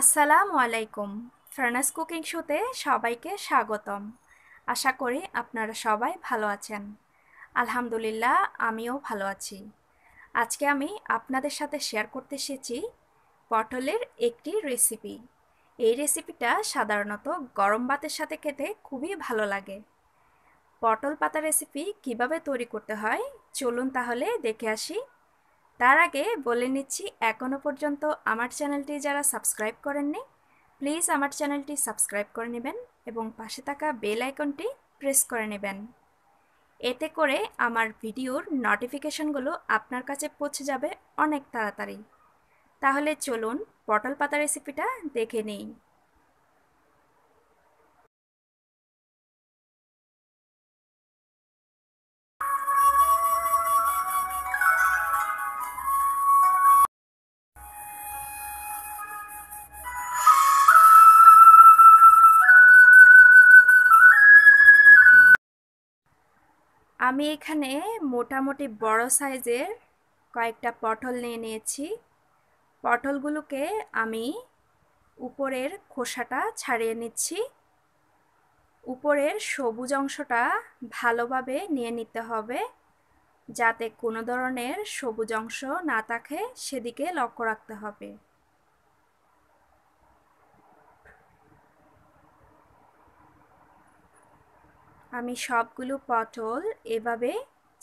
আসসালামু আলাইকুম ফারনাস কুকিং শোতে সবাইকে স্বাগতম। আশা করি আপনারা সবাই ভালো আছেন। আলহামদুলিল্লাহ, আমিও ভালো আছি। আজকে আমি আপনাদের সাথে শেয়ার করতে এসেছি পটলের একটি রেসিপি। এই রেসিপিটা সাধারণত গরম ভাতের সাথে খেতে খুবই ভালো লাগে। পটল পাতা রেসিপি কিভাবে তৈরি করতে হয় চলুন তাহলে দেখে আসি। তার আগে বলে নিচ্ছি, এখনও পর্যন্ত আমার চ্যানেলটি যারা সাবস্ক্রাইব করেননি প্লিজ আমার চ্যানেলটি সাবস্ক্রাইব করে নেবেন এবং পাশে থাকা বেল আইকনটি প্রেস করে নেবেন। এতে করে আমার ভিডিওর নোটিফিকেশনগুলো আপনার কাছে পৌঁছে যাবে অনেক তাড়াতাড়ি। তাহলে চলুন পটল পাতা রেসিপিটা দেখে নিই। আমি এখানে মোটামুটি বড় সাইজের কয়েকটা পটল নিয়ে নিয়েছি। পটলগুলোকে আমি উপরের খোসাটা ছাড়িয়ে নিচ্ছি। উপরের সবুজ অংশটা ভালোভাবে নিয়ে নিতে হবে, যাতে কোনো ধরনের সবুজ অংশ না থাকে সেদিকে লক্ষ্য রাখতে হবে। আমি সবগুলো পটল এভাবে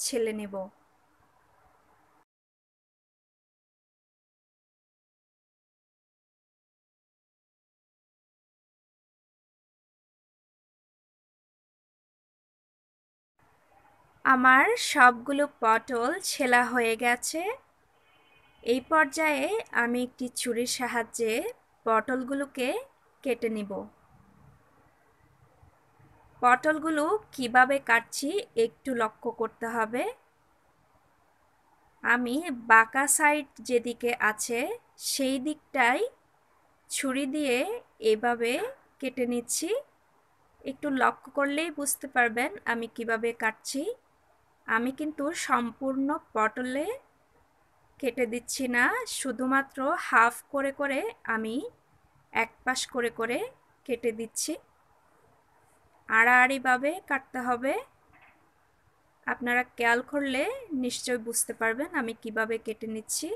ছেলে নেব। আমার সবগুলো পটল ছেলা হয়ে গেছে। এই পর্যায়ে আমি একটি ছুরির সাহায্যে পটলগুলোকে কেটে নিব। পটলগুলো কিভাবে কাটছি একটু লক্ষ্য করতে হবে। আমি বাঁকা সাইড যেদিকে আছে সেই দিকটাই ছুরি দিয়ে এভাবে কেটে নিচ্ছি। একটু লক্ষ্য করলেই বুঝতে পারবেন আমি কিভাবে কাটছি। আমি কিন্তু সম্পূর্ণ পটলে কেটে দিচ্ছি না, শুধুমাত্র হাফ করে করে আমি এক পাশ করে করে কেটে দিচ্ছি। আড়াআড়িভাবে কাটতে হবে। আপনারা খেয়াল করলে নিশ্চয় বুঝতে পারবেন আমি কিভাবে কেটে নিচ্ছি।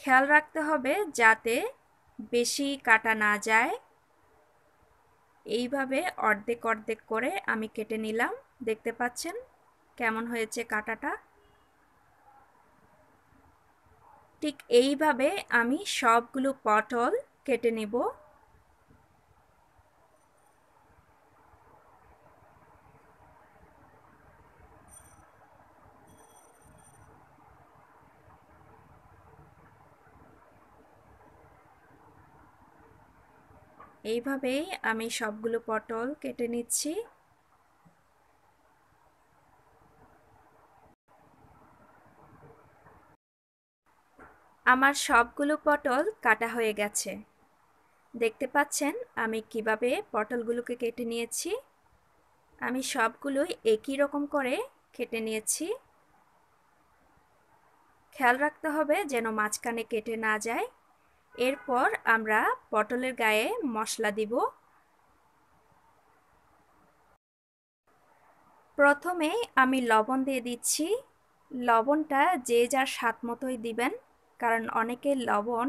খেয়াল রাখতে হবে যাতে বেশি কাটা না যায়। এইভাবে অর্ধেক অর্ধেক করে আমি কেটে নিলাম। দেখতে পাচ্ছেন কেমন হয়েছে কাটাটা। ঠিক এইভাবে আমি সবগুলো পটল কেটে নেব। এইভাবেই আমি সবগুলো পটল কেটে নিচ্ছি। আমার সবগুলো পটল কাটা হয়ে গেছে। দেখতে পাচ্ছেন আমি কিভাবে পটলগুলোকে কেটে নিয়েছি। আমি সবগুলোই একই রকম করে কেটে নিয়েছি। খেয়াল রাখতে হবে যেন মাঝখানে কেটে না যায়। এরপর আমরা পটলের গায়ে মশলা দিব। প্রথমে আমি লবণ দিয়ে দিচ্ছি। লবণটা যে যার স্বাদ মতোই দিবেন, কারণ অনেকে লবণ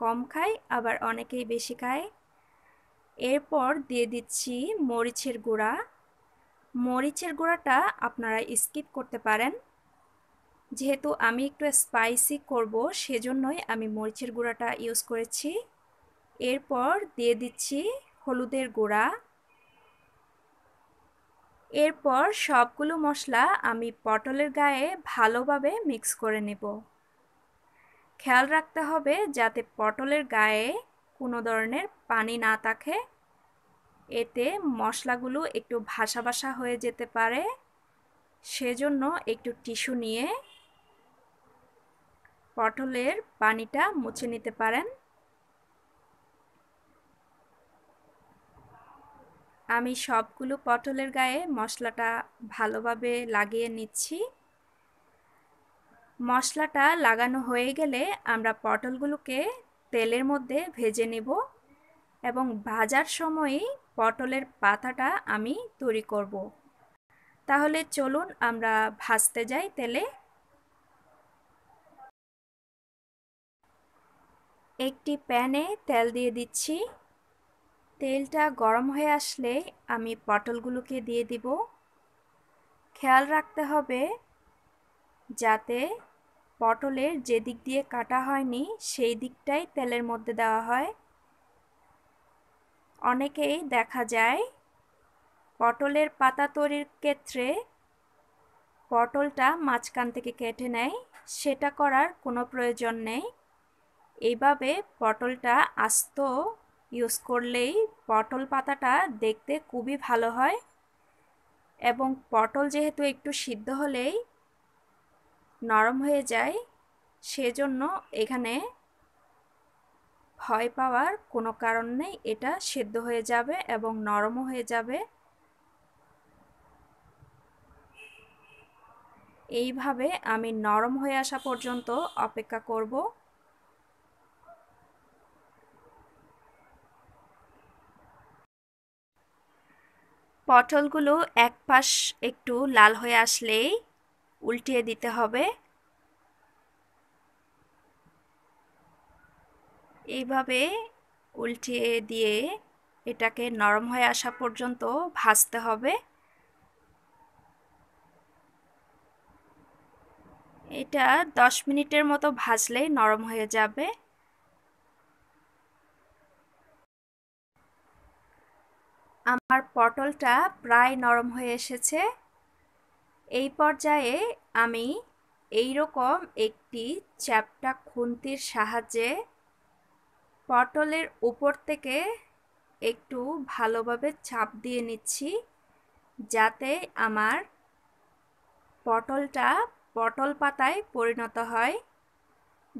কম খায়, আবার অনেকেই বেশি খায়। এরপর দিয়ে দিচ্ছি মরিচের গুঁড়া। মরিচের গুঁড়াটা আপনারা স্কিপ করতে পারেন, যেহেতু আমি একটু স্পাইসি করব সেজন্যই আমি মরিচের গুঁড়াটা ইউজ করেছি। এরপর দিয়ে দিচ্ছি হলুদের গুঁড়া। এরপর সবগুলো মশলা আমি পটলের গায়ে ভালোভাবে মিক্স করে নেব। খেয়াল রাখতে হবে যাতে পটলের গায়ে কোনো ধরনের পানি না থাকে, এতে মশলাগুলো একটু ভাসা ভাসা হয়ে যেতে পারে। সেজন্য একটু টিস্যু নিয়ে পটলের পানিটা মুছে নিতে পারেন। আমি সবগুলো পটলের গায়ে মশলাটা ভালোভাবে লাগিয়ে নিচ্ছি। মশলাটা লাগানো হয়ে গেলে আমরা পটলগুলোকে तेलर मध्य भेजे नेब एबं भाजार समय पटलेर पाताटा आमी तैरी करब। ताहले चलुन आमरा भाजते जाई तेले। एकटी पैने तेल दिए दिच्छी। तेलटा गरम हये आसले आमी पटलगुलोके दिए दिब। ख्याल राखते हबे जाते पटलेर जे दिक दिए काटा हयनि सेई दिकटाई तेलेर मध्य देওয়া হয়। अनेकेई देखा जाए पटलेर पाता तैरिर क्षेत्रे पटलटा माझखान थेके केटे नेय, सेटा करार कोनो प्रयोजन नेই। एइভাবে पटलटा आस्त यूज करलेই पटल पाताटा देखते खूबই भालो हय एबं पटल जेहेतु एकटू सिद्ध हलेই नरम हये जाए, सेजोन्नो एखाने भय पावार कोनो कारण नेই। एटा सिद्ध हये जाबे एबं नरमও हये जाबे। এইভাবে আমি নরম হয়ে আসা পর্যন্ত অপেক্ষা করব। পটলগুলো এক পাশ একটু লাল হয়ে আসলেই উল্টিয়ে দিতে হবে। এইভাবে উল্টিয়ে দিয়ে এটাকে নরম হয়ে আসা পর্যন্ত ভাজতে হবে। এটা 10 মিনিটের মতো ভাজলে নরম হয়ে যাবে। আমার পটলটা প্রায় নরম হয়ে এসেছে। এই পর্যায়ে আমি এই রকম একটি চ্যাপটা খুন্তির সাহায্যে পটলের উপর থেকে একটু ভালোভাবে চাপ দিয়ে নিচ্ছি যাতে আমার পটলটা पटल पाताय परिणत हय।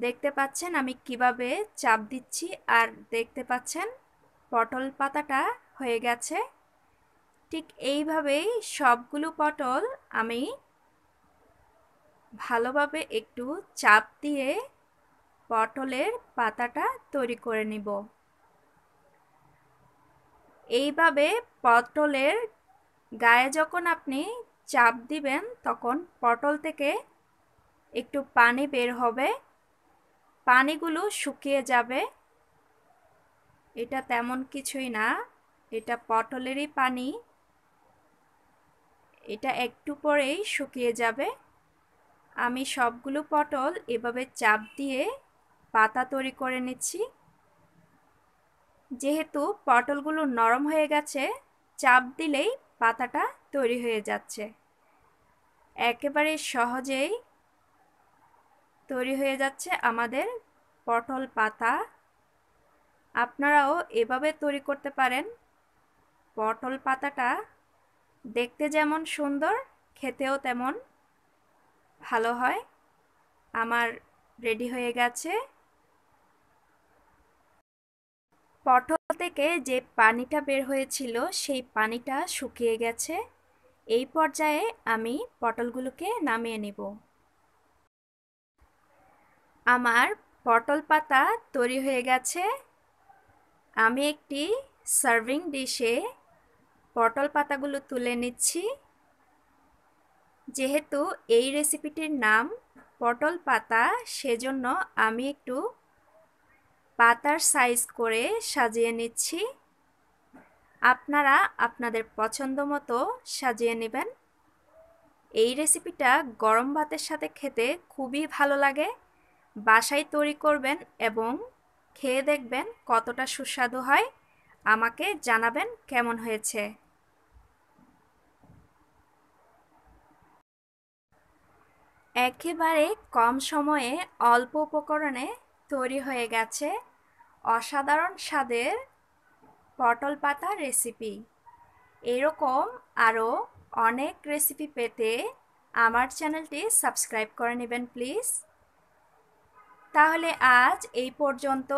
देखते पाच्छेन आमी किभाबे चाप दिच्छी और देखते पाच्छेन पटल पाताटा हये गेछे। ठीक एइभाबेई सबगुलो पटल आमी भालोभाबे एकटू चाप दिए पटलेर पाताटा तैरी करे निब। एइभाबे पटलेर गाये जखन आपनि चाप दिबेन तखन पटल थेके एकटू पानी बेर होबे, पानीगुलो शुकिये जाबे। एटा तेमन किछुई ना, एटा पटलेरই पानी, एटा एकटू परेই शुकिये जाबे। आमी सबगुलो पटल एभाবে चाप दिए पाता तैরি करे নিচ্ছি। जेहेतु पटलगुलो नरम হয়ে গেছে চাপ দিলেই পাতাটা তৈরি হয়ে যাচ্ছে। একেবারে সহজেই তৈরি হয়ে যাচ্ছে আমাদের পটল পাতা। আপনারাও এভাবে তৈরি করতে পারেন। পটল পাতাটা দেখতে যেমন সুন্দর খেতেও তেমন ভালো হয়। আমার রেডি হয়ে গেছে। পটল থেকে যে পানিটা বের হয়েছিল সেই পানিটা শুকিয়ে গেছে। এই পর্যায়ে আমি পটলগুলোকে নামিয়ে নেব। আমার পটল পাতা তৈরি হয়ে গেছে। আমি একটি সার্ভিং ডিশে পটল পাতাগুলো তুলে নিচ্ছি। যেহেতু এই রেসিপিটির নাম পটল পাতা সেজন্য আমি একটু পাতার সাইজ করে সাজিয়ে নিচ্ছি। আপনারা আপনাদের পছন্দ মতো সাজিয়ে নেবেন। এই রেসিপিটা গরম ভাতের সাথে খেতে খুবই ভালো লাগে। বাসায় তৈরি করবেন এবং খেয়ে দেখবেন কতটা সুস্বাদু হয়। আমাকে জানাবেন কেমন হয়েছে। একেবারে কম সময়ে অল্প উপকরণে তৈরি হয়ে গেছে অসাধারণ স্বাদের পটল পাতা রেসিপি। এরকম আরও অনেক রেসিপি পেতে আমার চ্যানেলটি সাবস্ক্রাইব করে নেবেন প্লিজ। তাহলে আজ এই পর্যন্ত।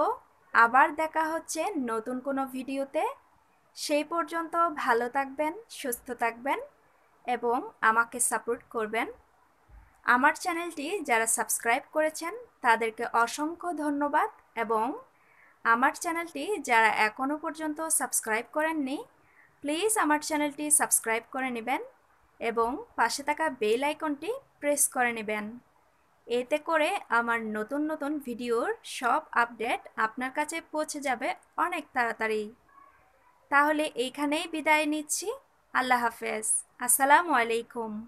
আবার দেখা হচ্ছে নতুন কোনো ভিডিওতে। সেই পর্যন্ত ভালো থাকবেন, সুস্থ থাকবেন এবং আমাকে সাপোর্ট করবেন। আমার চ্যানেলটি যারা সাবস্ক্রাইব করেছেন তাদেরকে অসংখ্য ধন্যবাদ এবং आमार चैनलटी जारा एखोनो पर्यन्तो सबस्क्राइब करेननि प्लिज आमार चैनलटी सबस्क्राइब करे नेबेन एबं पाशे थाका बेल आइकनटी प्रेस करे नेबेन। एते करे आमार नतुन नतुन भिडियोर सब आपडेट आपनार काछे पौंछे जाबे अनेक ताड़ाताड़ी। ताहले एखानेई बिदाय निच्छि। आल्लाह हाफेज। आसलामु आलैकुम।